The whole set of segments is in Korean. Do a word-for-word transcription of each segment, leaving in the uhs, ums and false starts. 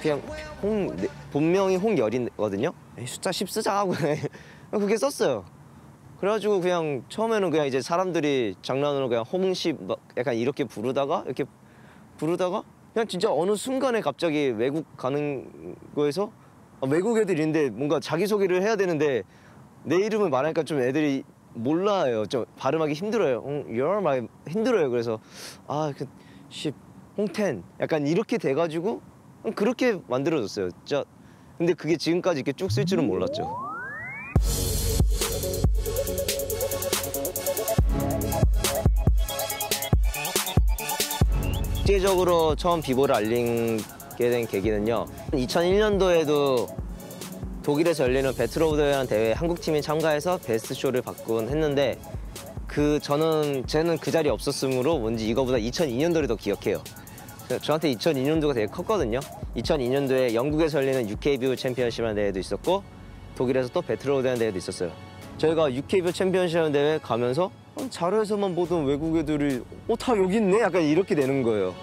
그냥 홍, 본명이 홍열이거든요. 숫자 십 쓰자 하고 그게 썼어요. 그래가지고 그냥 처음에는 그냥 이제 사람들이 장난으로 그냥 홍십 막 약간 이렇게 부르다가 이렇게 부르다가 그냥 진짜 어느 순간에 갑자기 외국 가는 거에서 아, 외국 애들인데 뭔가 자기소개를 해야 되는데 내 이름을 말하니까 좀 애들이 몰라요. 좀 발음하기 힘들어요. 홍열 막 힘들어요. 그래서 아, 그 십, 홍텐 약간 이렇게 돼가지고 그렇게 만들어졌어요. 진짜. 근데 그게 지금까지 이렇게 쭉 쓸 줄은 몰랐죠. 실질적으로 처음 비보를 알리게 된 계기는요. 이천일 년도에도 독일에서 열리는 배틀 오브 더 이어라는 대회에 한국팀이 참가해서 베스트 쇼를 받곤 했는데 그 저는 쟤는 그 자리에 없었으므로 뭔지 이거보다 이천이 년도를 더 기억해요. 저한테 이천이 년도가 되게 컸거든요. 이천이 년도에 영국에서 열리는 유케이 비보이 챔피언십이라는 대회도 있었고 독일에서 또 배틀 오브 더 이어라는 대회도 있었어요. 저희가 유케이 비보이 챔피언십이라는 대회 가면서 자료에서만 보던 외국 애들이 어, 다 여기 있네? 약간 이렇게 되는 거예요.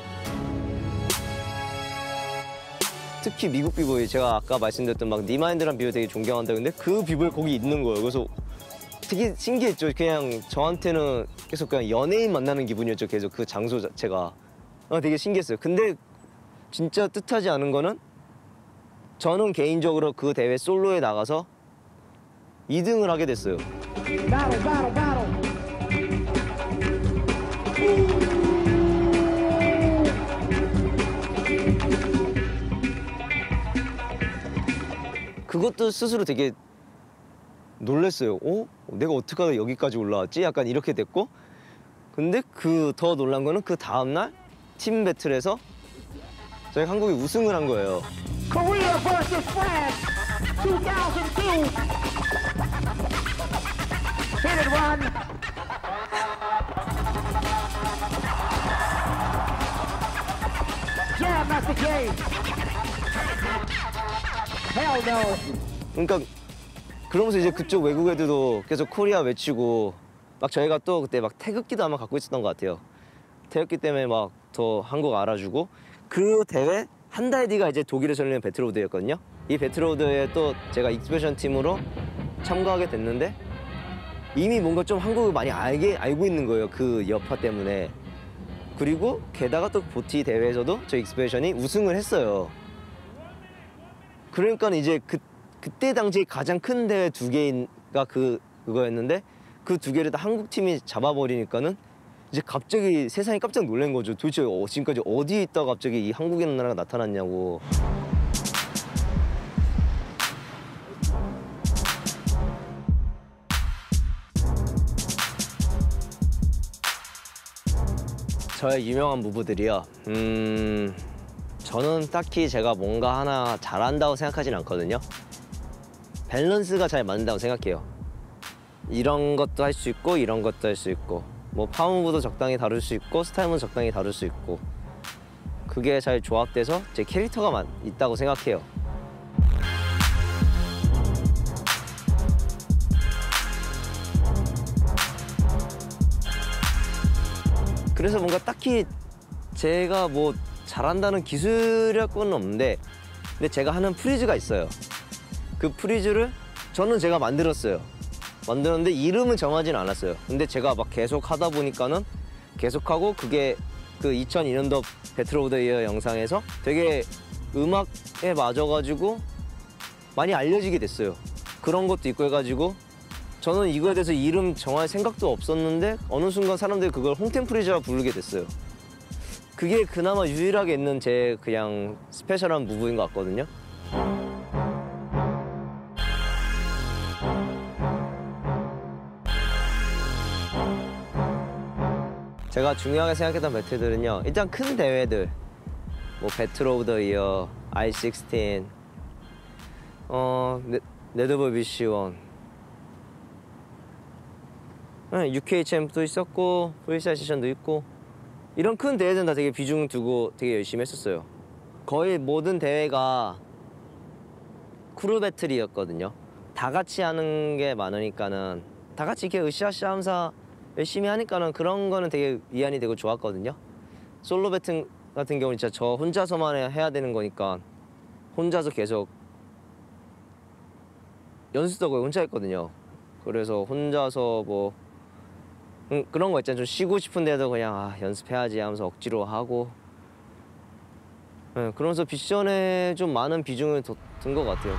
특히 미국 비보이, 제가 아까 말씀드렸던 막 니마인드란 비보이 되게 존경한다. 근데 그 비보이 거기 있는 거예요. 그래서 되게 신기했죠. 그냥 저한테는 계속 그냥 연예인 만나는 기분이었죠. 계속 그 장소 자체가. 아, 되게 신기했어요. 근데 진짜 뜻하지 않은 거는 저는 개인적으로 그 대회 솔로에 나가서 이 등을 하게 됐어요. 바로, 바로, 바로. 그것도 스스로 되게 놀랐어요. 어? 내가 어떻게 하다 여기까지 올라왔지? 약간 이렇게 됐고. 근데 그 더 놀란 거는 그 다음 날 팀 배틀에서 저희 한국이 우승을 한 거예요. Korea vs France 이천이. Hit and run. 그러니까 그러면서 이제 그쪽 외국 애들도 계속 코리아 외치고 막 저희가 또 그때 막 태극기도 아마 갖고 있었던 것 같아요. 태극기 때문에 막 더 한국 알아주고 그 대회 한 달 뒤가 이제 독일에서 열리는 배틀 오브 더 이어였거든요. 이 배틀 오브 더 이어에 또 제가 익스피디션 팀으로 참가하게 됐는데 이미 뭔가 좀 한국을 많이 알게 알고 있는 거예요. 그 여파 때문에. 그리고 게다가 또 보티 대회에서도 저희 익스피디션이 우승을 했어요. 그러니까 이제 그, 그때 당시 가장 큰 대회 두 개가 그, 그거였는데 그 두 개를 다 한국 팀이 잡아버리니까는 이제 갑자기 세상이 깜짝 놀란 거죠. 도대체 어, 지금까지 어디에 있다가 갑자기 이 한국이라는 나라가 나타났냐고. 저의 유명한 무브들이요. 음, 저는 딱히 제가 뭔가 하나 잘한다고 생각하진 않거든요. 밸런스가 잘 맞는다고 생각해요. 이런 것도 할 수 있고 이런 것도 할 수 있고 뭐 파워무브도 적당히 다룰 수 있고 스타일은 적당히 다룰 수 있고 그게 잘 조합돼서 제 캐릭터가 있다고 생각해요. 그래서 뭔가 딱히 제가 뭐 잘한다는 기술력은 없는데 근데 제가 하는 프리즈가 있어요. 그 프리즈를 저는 제가 만들었어요. 만들었는데 이름은 정하진 않았어요. 근데 제가 막 계속 하다 보니까는 계속하고 그게 그 이천이 년도 배틀 오브 더 이어 영상에서 되게 음악에 맞아가지고 많이 알려지게 됐어요. 그런 것도 있고 해가지고 저는 이거에 대해서 이름 정할 생각도 없었는데 어느 순간 사람들이 그걸 홍텐프리즈라 부르게 됐어요. 그게 그나마 유일하게 있는 제 그냥 스페셜한 무브인 것 같거든요. 제가 중요하게 생각했던 배틀들은요. 일단 큰 대회들, 뭐 배틀 오브 더 이어, 아이 십육, 어, 네드볼 비씨 원, 유케이 챔프도 있었고 프리스타일 세션도 있고 이런 큰 대회들은 다 되게 비중 두고 되게 열심히 했었어요. 거의 모든 대회가 크루 배틀이었거든요. 다 같이 하는 게 많으니까는 다 같이 이렇게 으쌰으쌰 하면서 열심히 하니까는 그런 거는 되게 위안이 되고 좋았거든요. 솔로 배틀 같은 경우는 진짜 저 혼자서만 해야 되는 거니까 혼자서 계속 연습도 거의 혼자 했거든요. 그래서 혼자서 뭐 음, 그런 거 있잖아요. 좀 쉬고 싶은데도 그냥 아, 연습해야지 하면서 억지로 하고 네, 그러면서 미션에 좀 많은 비중을 둔 것 같아요.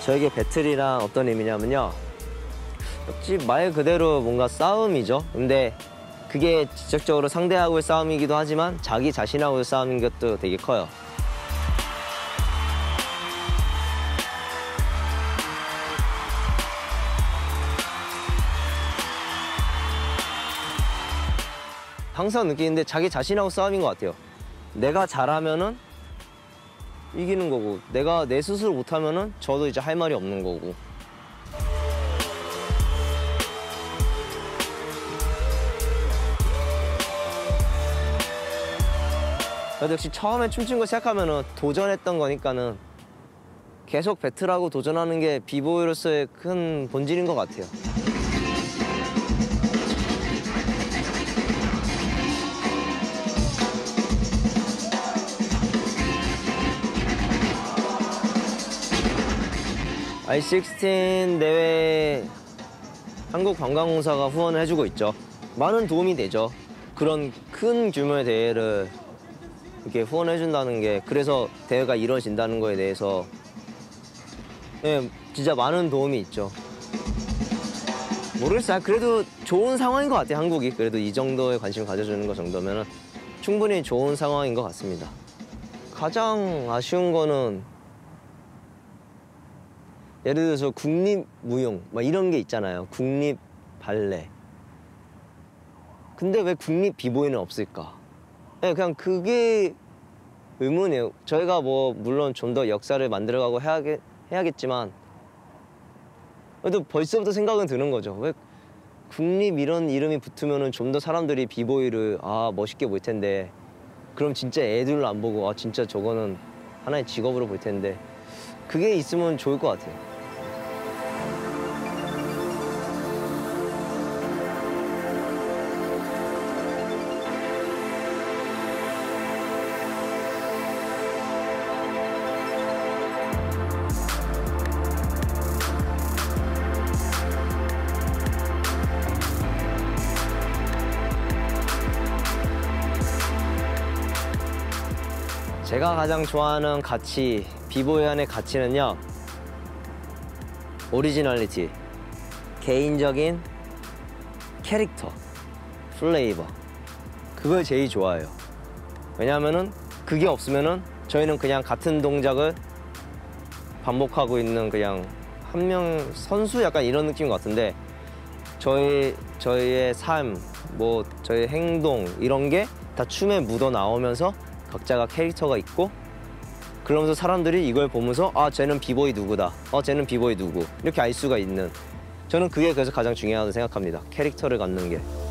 저에게 배틀이란 어떤 의미냐면요, 역시 말 그대로 뭔가 싸움이죠. 근데 그게 직접적으로 상대하고의 싸움이기도 하지만 자기 자신하고의 싸움인 것도 되게 커요. 항상 느끼는데 자기 자신하고 싸움인 것 같아요. 내가 잘하면은 이기는 거고, 내가 내 스스로 못하면은 저도 이제 할 말이 없는 거고. 그래도 역시 처음에 춤춘 거 시작하면은 도전했던 거니까는 계속 배틀하고 도전하는 게 비보이로서의 큰 본질인 것 같아요. 아이 식스틴 대회 한국관광공사가 후원을 해주고 있죠. 많은 도움이 되죠. 그런 큰 규모의 대회를 이렇게 후원해준다는 게, 그래서 대회가 이루어진다는 거에 대해서 네, 진짜 많은 도움이 있죠. 모르겠어요. 그래도 좋은 상황인 것 같아요, 한국이. 그래도 이 정도의 관심을 가져주는 것 정도면 충분히 좋은 상황인 것 같습니다. 가장 아쉬운 거는 예를 들어서 국립무용 막 이런 게 있잖아요. 국립발레. 근데 왜 국립 비보이는 없을까? 네, 그냥 그게 의문이에요. 저희가 뭐 물론 좀 더 역사를 만들어가고 해야겠, 해야겠지만 그래도 벌써부터 생각은 드는 거죠. 왜 국립 이런 이름이 붙으면 좀 더 사람들이 비보이를 아 멋있게 볼 텐데, 그럼 진짜 애들로 안 보고 아 진짜 저거는 하나의 직업으로 볼 텐데, 그게 있으면 좋을 것 같아요. 제가 가장 좋아하는 가치, 비보이 안의 가치는요, 오리지널리티, 개인적인 캐릭터, 플레이버, 그걸 제일 좋아해요. 왜냐하면은 그게 없으면은 저희는 그냥 같은 동작을 반복하고 있는 그냥 한 명 선수 약간 이런 느낌인 것 같은데, 저희 저희의 삶, 뭐 저희 행동 이런 게 다 춤에 묻어 나오면서 각자가 캐릭터가 있고, 그러면서 사람들이 이걸 보면서 아 쟤는 비보이 누구다, 어 쟤는 비보이 누구, 이렇게 알 수가 있는, 저는 그게 그래서 가장 중요하다고 생각합니다. 캐릭터를 갖는 게.